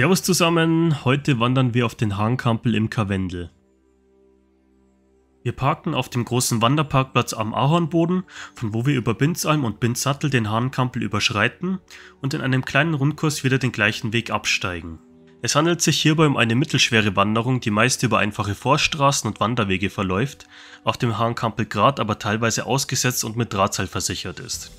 Servus zusammen, heute wandern wir auf den Hahnkampl im Karwendel. Wir parkten auf dem großen Wanderparkplatz am Ahornboden, von wo wir über Binsalm und Binssattel den Hahnkampl überschreiten und in einem kleinen Rundkurs wieder den gleichen Weg absteigen. Es handelt sich hierbei um eine mittelschwere Wanderung, die meist über einfache Vorstraßen und Wanderwege verläuft, auf dem Hahnkampl grad aber teilweise ausgesetzt und mit Drahtseil versichert ist.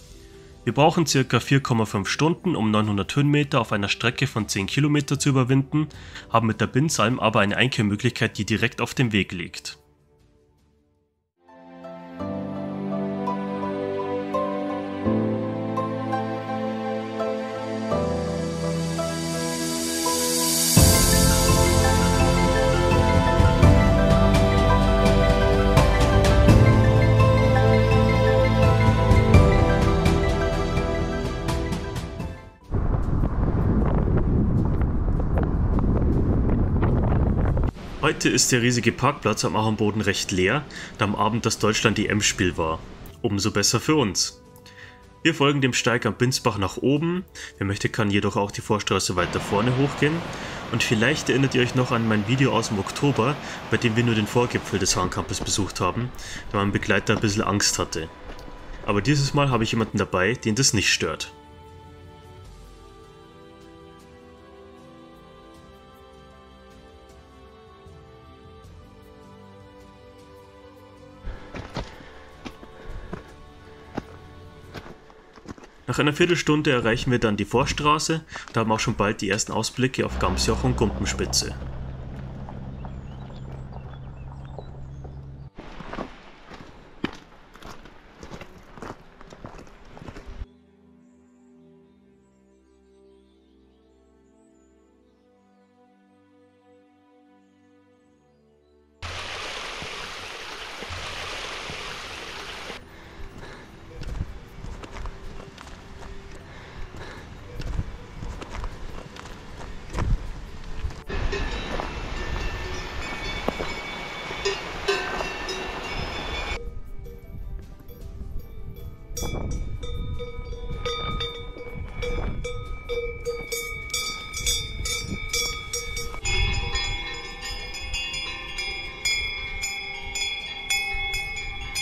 Wir brauchen ca. 4,5 Stunden, um 900 Höhenmeter auf einer Strecke von 10 Kilometer zu überwinden, haben mit der Binsalm aber eine Einkehrmöglichkeit, die direkt auf dem Weg liegt. Heute ist der riesige Parkplatz am Ahornboden recht leer, da am Abend das Deutschland-EM-Spiel war. Umso besser für uns. Wir folgen dem Steig am Binsbach nach oben, wer möchte kann jedoch auch die Vorstraße weiter vorne hochgehen. Und vielleicht erinnert ihr euch noch an mein Video aus dem Oktober, bei dem wir nur den Vorgipfel des Hahnkampls besucht haben, da mein Begleiter ein bisschen Angst hatte. Aber dieses Mal habe ich jemanden dabei, den das nicht stört. Nach einer Viertelstunde erreichen wir dann die Vorstraße und haben auch schon bald die ersten Ausblicke auf Gamsjoch und Gumpenspitze.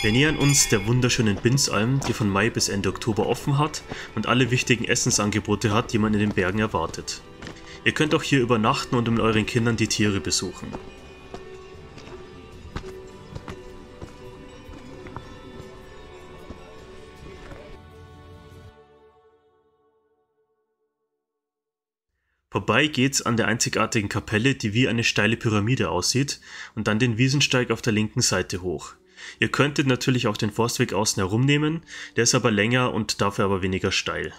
Wir nähern uns der wunderschönen Binsalm, die von Mai bis Ende Oktober offen hat und alle wichtigen Essensangebote hat, die man in den Bergen erwartet. Ihr könnt auch hier übernachten und mit euren Kindern die Tiere besuchen. Vorbei geht's an der einzigartigen Kapelle, die wie eine steile Pyramide aussieht, und dann den Wiesensteig auf der linken Seite hoch. Ihr könntet natürlich auch den Forstweg außen herum nehmen, der ist aber länger und dafür aber weniger steil.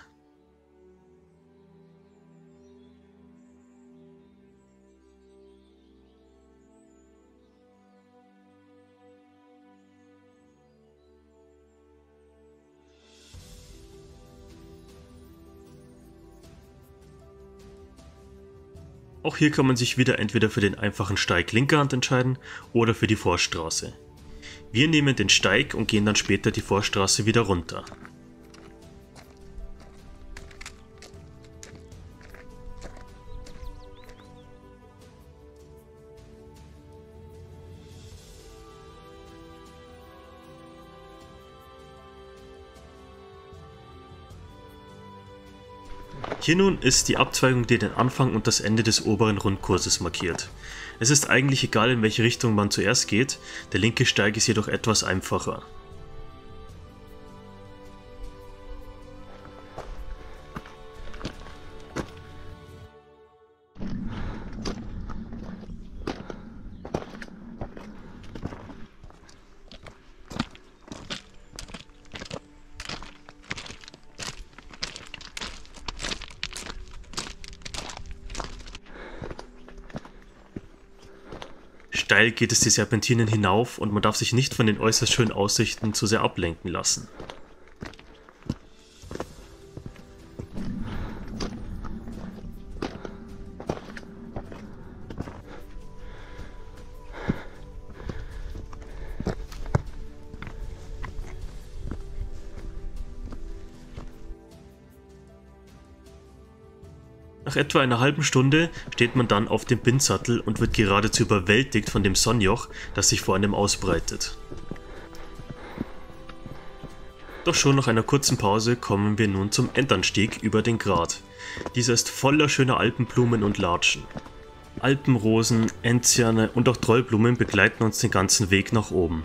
Auch hier kann man sich wieder entweder für den einfachen Steig linker Hand entscheiden oder für die Vorstraße. Wir nehmen den Steig und gehen dann später die Vorstraße wieder runter. Hier nun ist die Abzweigung, die den Anfang und das Ende des oberen Rundkurses markiert. Es ist eigentlich egal, in welche Richtung man zuerst geht, der linke Steig ist jedoch etwas einfacher. Steil geht es die Serpentinen hinauf und man darf sich nicht von den äußerst schönen Aussichten zu sehr ablenken lassen. Nach etwa einer halben Stunde steht man dann auf dem Binssattel und wird geradezu überwältigt von dem Sonnjoch, das sich vor einem ausbreitet. Doch schon nach einer kurzen Pause kommen wir nun zum Endanstieg über den Grat. Dieser ist voller schöner Alpenblumen und Latschen. Alpenrosen, Enziane und auch Trollblumen begleiten uns den ganzen Weg nach oben.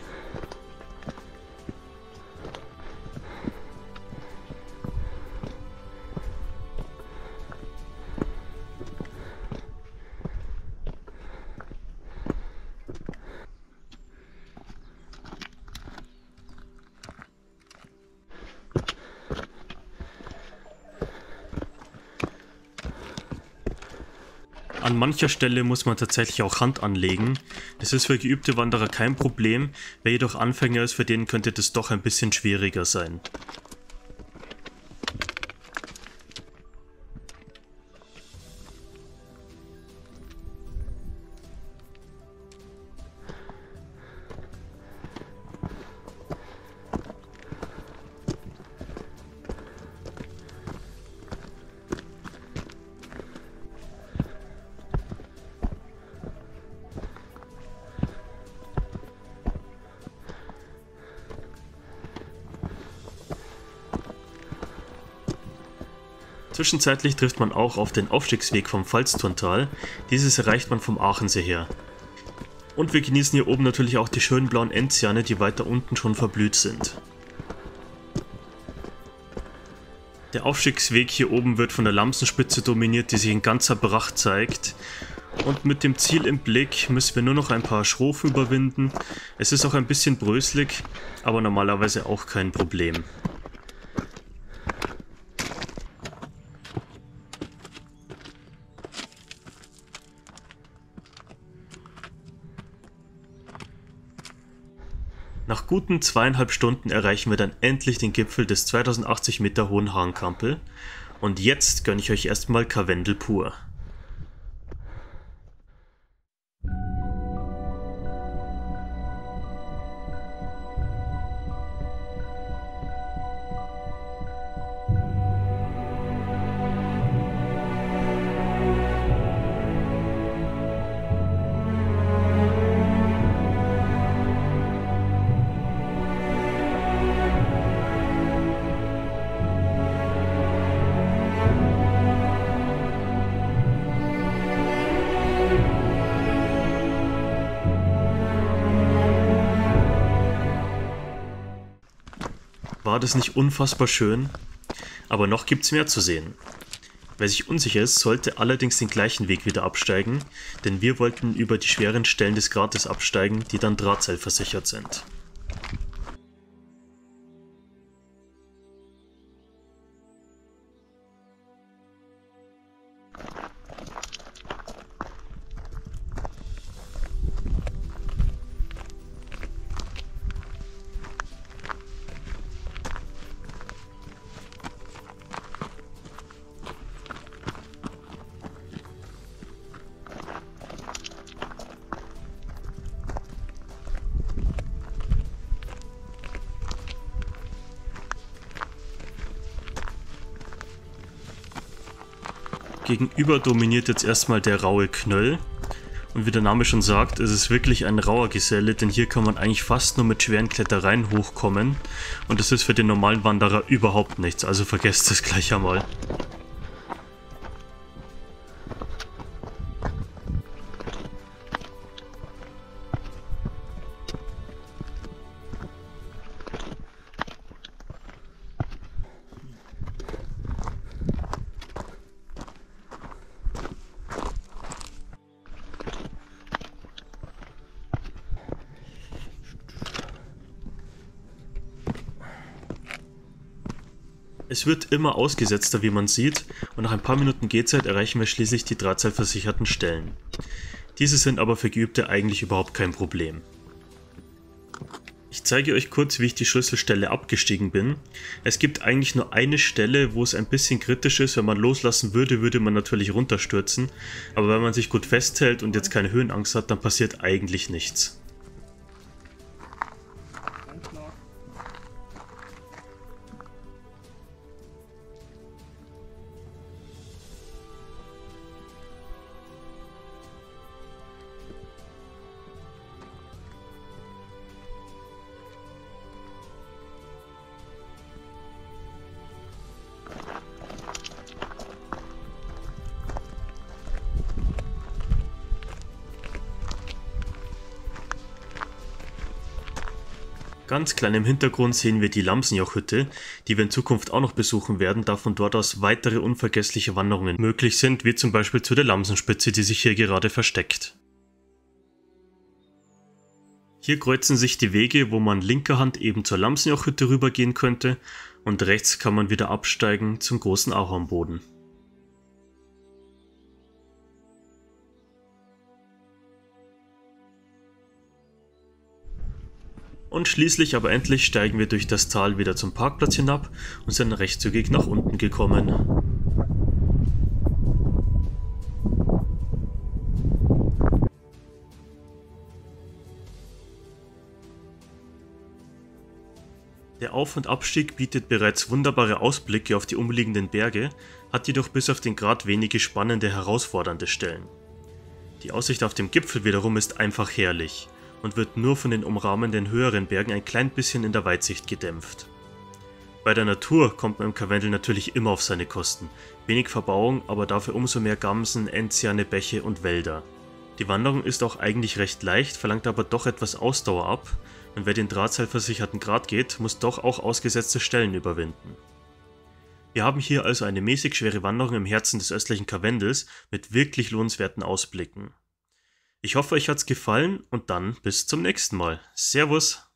An mancher Stelle muss man tatsächlich auch Hand anlegen. Das ist für geübte Wanderer kein Problem, wer jedoch Anfänger ist, für den könnte das doch ein bisschen schwieriger sein. Zwischenzeitlich trifft man auch auf den Aufstiegsweg vom Falzturntal, dieses erreicht man vom Aachensee her. Und wir genießen hier oben natürlich auch die schönen blauen Enziane, die weiter unten schon verblüht sind. Der Aufstiegsweg hier oben wird von der Lamsenspitze dominiert, die sich in ganzer Pracht zeigt. Und mit dem Ziel im Blick müssen wir nur noch ein paar Schrofen überwinden. Es ist auch ein bisschen bröselig, aber normalerweise auch kein Problem. Nach guten 2,5 Stunden erreichen wir dann endlich den Gipfel des 2080 Meter hohen Hahnkampl. Und jetzt gönne ich euch erstmal Karwendel pur. War das nicht unfassbar schön? Aber noch gibt's mehr zu sehen. Wer sich unsicher ist, sollte allerdings den gleichen Weg wieder absteigen, denn wir wollten über die schweren Stellen des Grates absteigen, die dann drahtseilversichert sind. Gegenüber dominiert jetzt erstmal der raue Knöll und wie der Name schon sagt, ist es wirklich ein rauer Geselle, denn hier kann man eigentlich fast nur mit schweren Klettereien hochkommen und das ist für den normalen Wanderer überhaupt nichts, also vergesst das gleich einmal. Es wird immer ausgesetzter, wie man sieht, und nach ein paar Minuten Gehzeit erreichen wir schließlich die drahtseilversicherten Stellen. Diese sind aber für Geübte eigentlich überhaupt kein Problem. Ich zeige euch kurz, wie ich die Schlüsselstelle abgestiegen bin. Es gibt eigentlich nur eine Stelle, wo es ein bisschen kritisch ist. Wenn man loslassen würde, würde man natürlich runterstürzen, aber wenn man sich gut festhält und jetzt keine Höhenangst hat, dann passiert eigentlich nichts. Ganz klein im Hintergrund sehen wir die Lamsenjochhütte, die wir in Zukunft auch noch besuchen werden, da von dort aus weitere unvergessliche Wanderungen möglich sind, wie zum Beispiel zu der Lamsenspitze, die sich hier gerade versteckt. Hier kreuzen sich die Wege, wo man linker Hand eben zur Lamsenjochhütte rübergehen könnte und rechts kann man wieder absteigen zum großen Ahornboden. Und schließlich aber endlich steigen wir durch das Tal wieder zum Parkplatz hinab und sind recht zügig nach unten gekommen. Der Auf- und Abstieg bietet bereits wunderbare Ausblicke auf die umliegenden Berge, hat jedoch bis auf den Grat wenige spannende, herausfordernde Stellen. Die Aussicht auf dem Gipfel wiederum ist einfach herrlich und wird nur von den umrahmenden höheren Bergen ein klein bisschen in der Weitsicht gedämpft. Bei der Natur kommt man im Karwendel natürlich immer auf seine Kosten. Wenig Verbauung, aber dafür umso mehr Gamsen, Enziane, Bäche und Wälder. Die Wanderung ist auch eigentlich recht leicht, verlangt aber doch etwas Ausdauer ab und wer den drahtseilversicherten Grat geht, muss doch auch ausgesetzte Stellen überwinden. Wir haben hier also eine mäßig schwere Wanderung im Herzen des östlichen Karwendels mit wirklich lohnenswerten Ausblicken. Ich hoffe, euch hat's gefallen und dann bis zum nächsten Mal. Servus!